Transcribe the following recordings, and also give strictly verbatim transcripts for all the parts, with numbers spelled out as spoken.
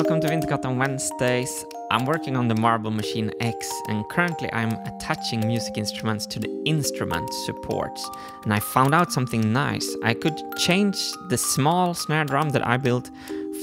Welcome to Wintergatan Wednesdays. I'm working on the Marble Machine X, and currently I'm attaching music instruments to the instrument supports. And I found out something nice. I could change the small snare drum that I built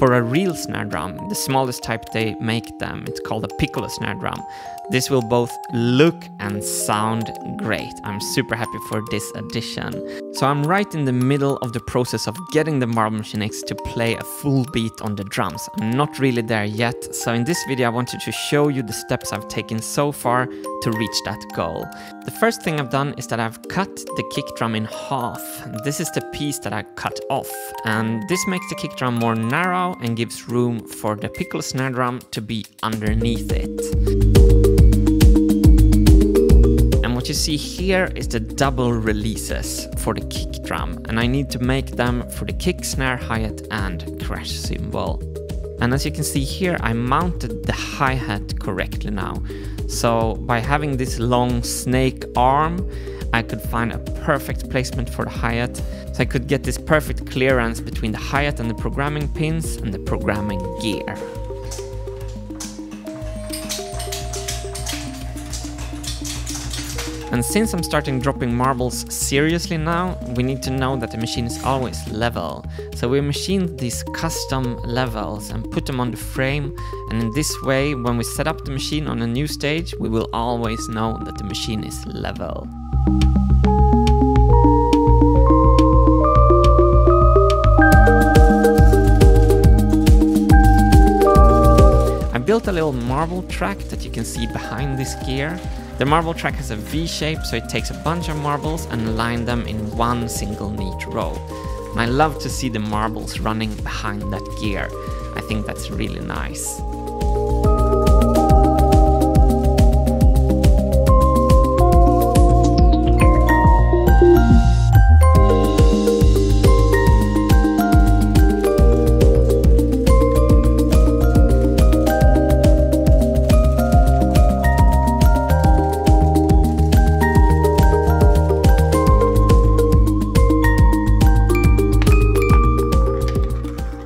for a real snare drum, the smallest type they make them. It's called a piccolo snare drum. This will both look and sound great. I'm super happy for this addition. So I'm right in the middle of the process of getting the Marble Machine X to play a full beat on the drums. I'm not really there yet, so in this video I wanted to show you the steps I've taken so far to reach that goal. The first thing I've done is that I've cut the kick drum in half. This is the piece that I cut off, and this makes the kick drum more narrow and gives room for the piccolo snare drum to be underneath it. And what you see here is the double releases for the kick drum, and I need to make them for the kick, snare, hi-hat and crash cymbal. And as you can see here, I mounted the hi-hat correctly now. So by having this long snake arm, I could find a perfect placement for the hi-hat, so I could get this perfect clearance between the hi-hat and the programming pins and the programming gear. And since I'm starting dropping marbles seriously now, we need to know that the machine is always level. So we machined these custom levels and put them on the frame, and in this way, when we set up the machine on a new stage, we will always know that the machine is level. I built a little marble track that you can see behind this gear. The marble track has a V shape, so it takes a bunch of marbles and line them in one single neat row. And I love to see the marbles running behind that gear. I think that's really nice.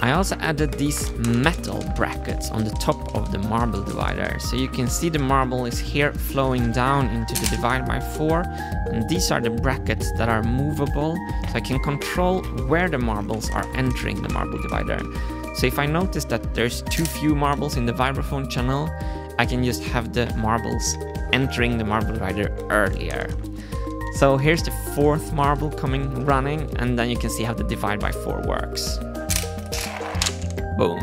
I also added these metal brackets on the top of the marble divider, so you can see the marble is here flowing down into the divide by four, and these are the brackets that are movable, so I can control where the marbles are entering the marble divider. So if I notice that there's too few marbles in the vibraphone channel, I can just have the marbles entering the marble divider earlier. So here's the fourth marble coming running, and then you can see how the divide by four works. Boom.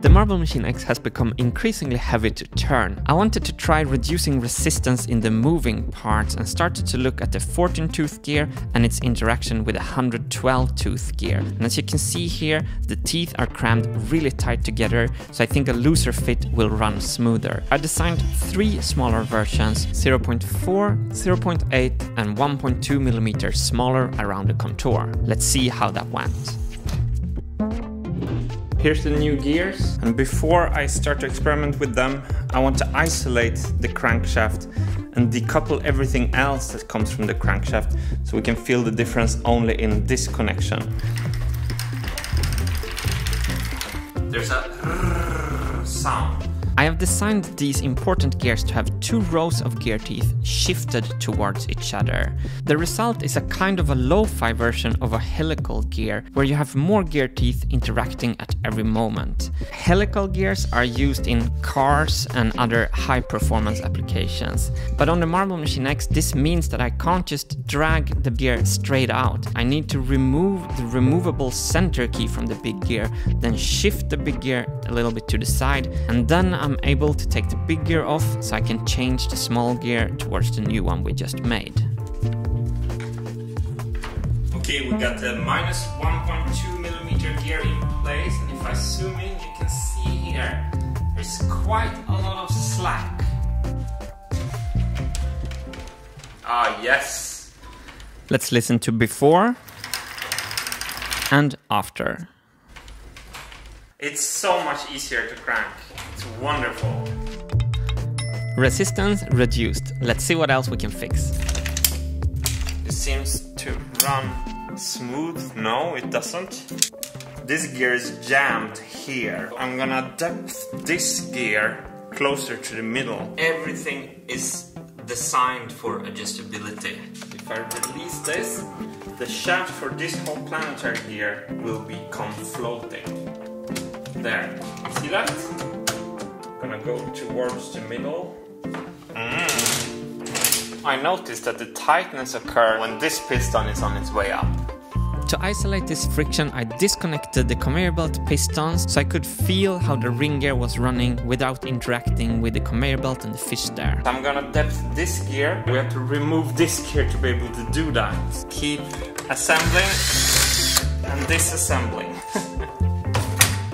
The Marble Machine X has become increasingly heavy to turn. I wanted to try reducing resistance in the moving parts and started to look at the fourteen tooth gear and its interaction with the one hundred twelve tooth gear. And as you can see here, the teeth are crammed really tight together, so I think a looser fit will run smoother. I designed three smaller versions, zero point four, zero point eight and one point two millimeters smaller around the contour. Let's see how that went. Here's the new gears, and before I start to experiment with them, I want to isolate the crankshaft and decouple everything else that comes from the crankshaft, so we can feel the difference only in this connection. There's a sound. I have designed these important gears to have two rows of gear teeth shifted towards each other. The result is a kind of a lo-fi version of a helical gear, where you have more gear teeth interacting at every moment. Helical gears are used in cars and other high-performance applications. But on the Marble Machine X, this means that I can't just drag the gear straight out. I need to remove the removable center key from the big gear, then shift the big gear a little bit to the side, and then I'm I'm able to take the big gear off, so I can change the small gear towards the new one we just made. Okay, we got the minus one point two millimeter gear in place, and if I zoom in, you can see here, there's quite a lot of slack. Ah, yes! Let's listen to before and after. It's so much easier to crank. It's wonderful. Resistance reduced. Let's see what else we can fix. It seems to to run smooth? No, it doesn't. This gear is jammed here. I'm gonna depth this gear closer to the middle. Everything is designed for adjustability. If I release this, the shaft for this whole planetary gear will become floating. There, see that? I'm gonna go towards the middle. Mm. I noticed that the tightness occurs when this piston is on its way up. To isolate this friction, I disconnected the conveyor belt pistons so I could feel how the ring gear was running without interacting with the conveyor belt and the fish there. I'm gonna depth this gear. We have to remove this gear to be able to do that. Keep assembling and disassembling.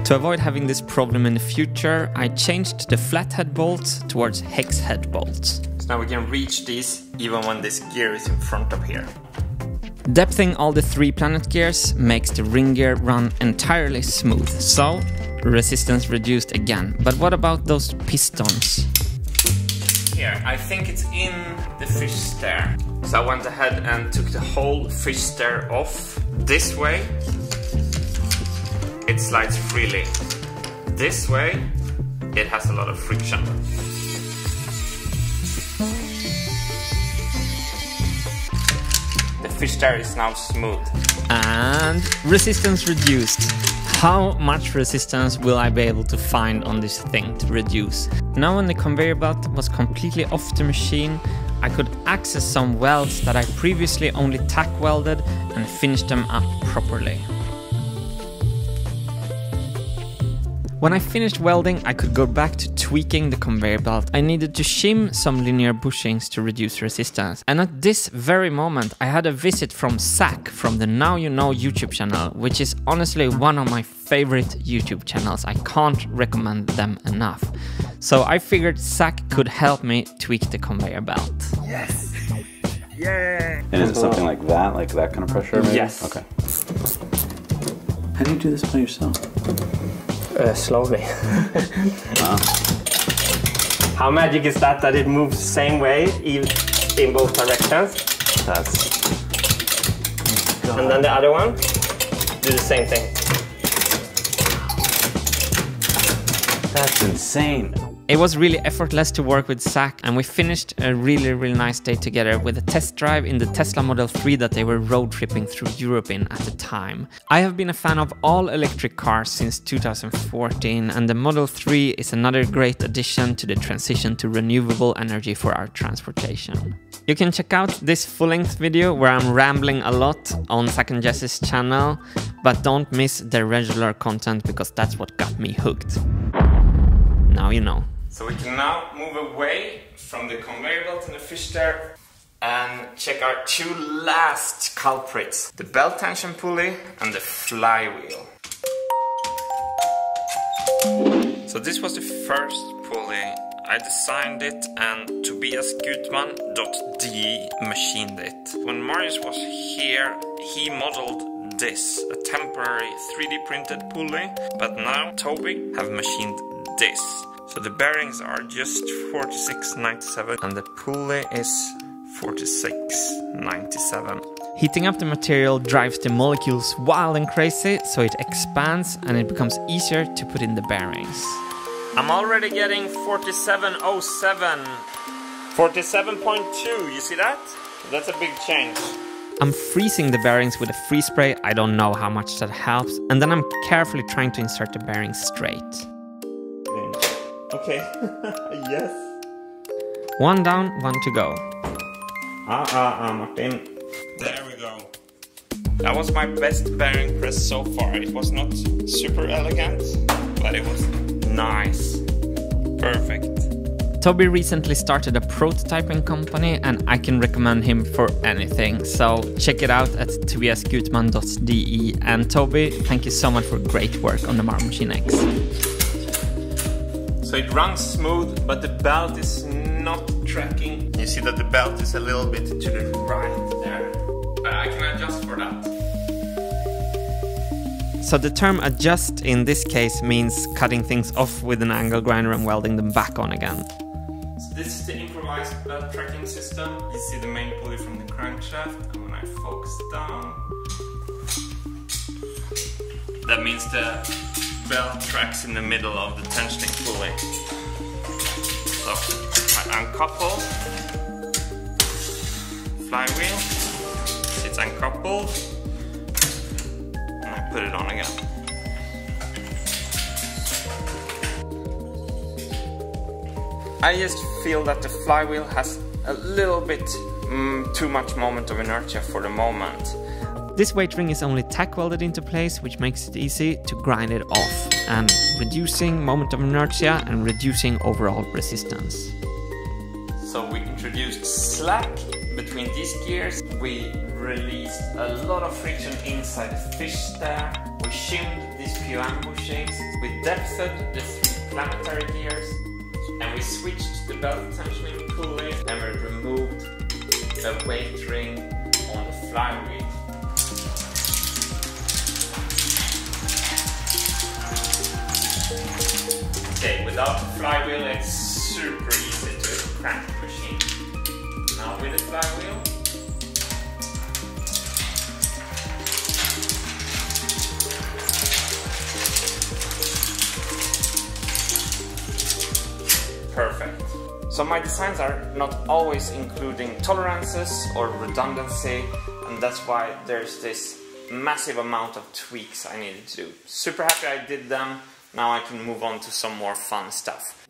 To avoid having this problem in the future, I changed the flathead bolts towards hex head bolts. So now we can reach these even when this gear is in front of here. Depthing all the three planet gears makes the ring gear run entirely smooth, so resistance reduced again. But what about those pistons? Here, I think it's in the fish stair. So I went ahead and took the whole fish stair off. This way, it slides freely. This way, it has a lot of friction. Fish tire is now smooth. And resistance reduced. How much resistance will I be able to find on this thing to reduce? Now when the conveyor belt was completely off the machine, I could access some welds that I previously only tack welded and finish them up properly. When I finished welding, I could go back to tweaking the conveyor belt. I needed to shim some linear bushings to reduce resistance. And at this very moment, I had a visit from Zach from the Now You Know YouTube channel, which is honestly one of my favorite YouTube channels. I can't recommend them enough. So I figured Zach could help me tweak the conveyor belt. Yes! Yeah! And is it something like that, like that kind of pressure? Maybe? Yes. Okay. How do you do this by yourself? Uh, slowly. Wow. How magic is that, that it moves the same way in both directions? That's... Oh, and then the other one, do the same thing. That's insane. It was really effortless to work with Zach, and we finished a really, really nice day together with a test drive in the Tesla Model three that they were road tripping through Europe in at the time. I have been a fan of all electric cars since two thousand fourteen, and the Model three is another great addition to the transition to renewable energy for our transportation. You can check out this full-length video where I'm rambling a lot on Zach and Jess's channel, but don't miss their regular content because that's what got me hooked. Now you know. So we can now move away from the conveyor belt and the fish there and check our two last culprits. The belt tension pulley and the flywheel. So this was the first pulley. I designed it and tobias gutmann dot d e machined it. When Marius was here, he modeled this, a temporary three D printed pulley, but now Toby have machined this. So the bearings are just forty-six ninety-seven and the pulley is forty-six ninety-seven. Heating up the material drives the molecules wild and crazy, so it expands and it becomes easier to put in the bearings. I'm already getting forty-seven oh seven. forty-seven point two, you see that? That's a big change. I'm freezing the bearings with a freeze spray, I don't know how much that helps, and then I'm carefully trying to insert the bearings straight. Okay, yes. One down, one to go. Ah, ah, ah, Martin. There we go. That was my best bearing press so far. It was not super elegant, but it was nice. Perfect. Toby recently started a prototyping company and I can recommend him for anything. So check it out at tobias gutmann dot d e. And Toby, thank you so much for great work on the Marble Machine X. So it runs smooth, but the belt is not tracking. You see that the belt is a little bit to the right there. But I can adjust for that. So the term adjust in this case means cutting things off with an angle grinder and welding them back on again. So this is the improvised belt tracking system. You see the main pulley from the crankshaft, and when I and focus down. That means the bell tracks in the middle of the tensioning pulley. So I uncouple, flywheel, it's uncoupled, and I put it on again. I just feel that the flywheel has a little bit mm, too much moment of inertia for the moment. This weight ring is only tack welded into place, which makes it easy to grind it off and reducing moment of inertia and reducing overall resistance. So we introduced slack between these gears, we released a lot of friction inside the fish there, we shimmed these P O M bushings, we depthed the three planetary gears, and we switched the belt tensioning pulley and we removed the weight ring on the flywheel. Okay, without the flywheel it's super easy to crank the machine. Now with the flywheel, perfect. So my designs are not always including tolerances or redundancy, and that's why there's this massive amount of tweaks I needed to do. Super happy I did them, now I can move on to some more fun stuff.